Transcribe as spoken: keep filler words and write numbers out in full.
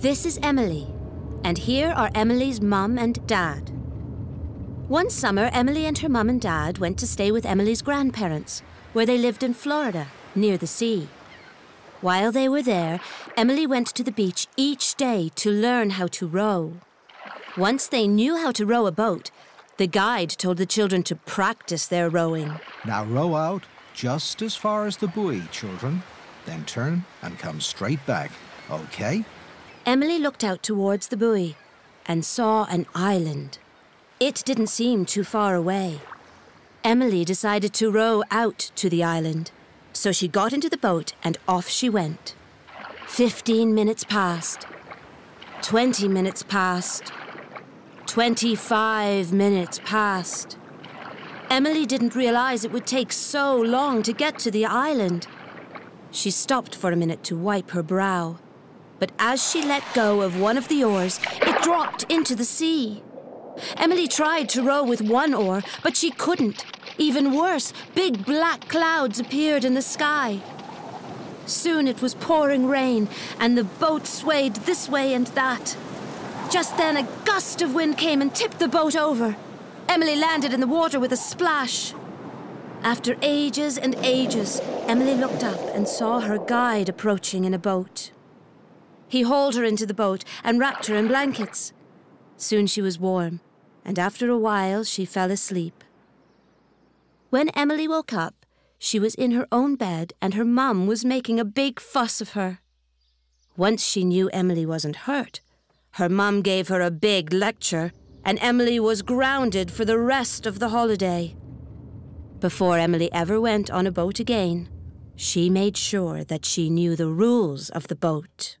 This is Emily, and here are Emily's mum and dad. One summer, Emily and her mum and dad went to stay with Emily's grandparents, where they lived in Florida, near the sea. While they were there, Emily went to the beach each day to learn how to row. Once they knew how to row a boat, the guide told the children to practice their rowing. Now row out just as far as the buoy, children. Then turn and come straight back, okay? Emily looked out towards the buoy and saw an island. It didn't seem too far away. Emily decided to row out to the island. So she got into the boat and off she went. Fifteen minutes passed. Twenty minutes passed. Twenty-five minutes passed. Emily didn't realize it would take so long to get to the island. She stopped for a minute to wipe her brow. But as she let go of one of the oars, it dropped into the sea. Emily tried to row with one oar, but she couldn't. Even worse, big black clouds appeared in the sky. Soon it was pouring rain, and the boat swayed this way and that. Just then a gust of wind came and tipped the boat over. Emily landed in the water with a splash. After ages and ages, Emily looked up and saw her guide approaching in a boat. He hauled her into the boat and wrapped her in blankets. Soon she was warm, and after a while she fell asleep. When Emily woke up, she was in her own bed and her mum was making a big fuss of her. Once she knew Emily wasn't hurt, her mum gave her a big lecture and Emily was grounded for the rest of the holiday. Before Emily ever went on a boat again, she made sure that she knew the rules of the boat.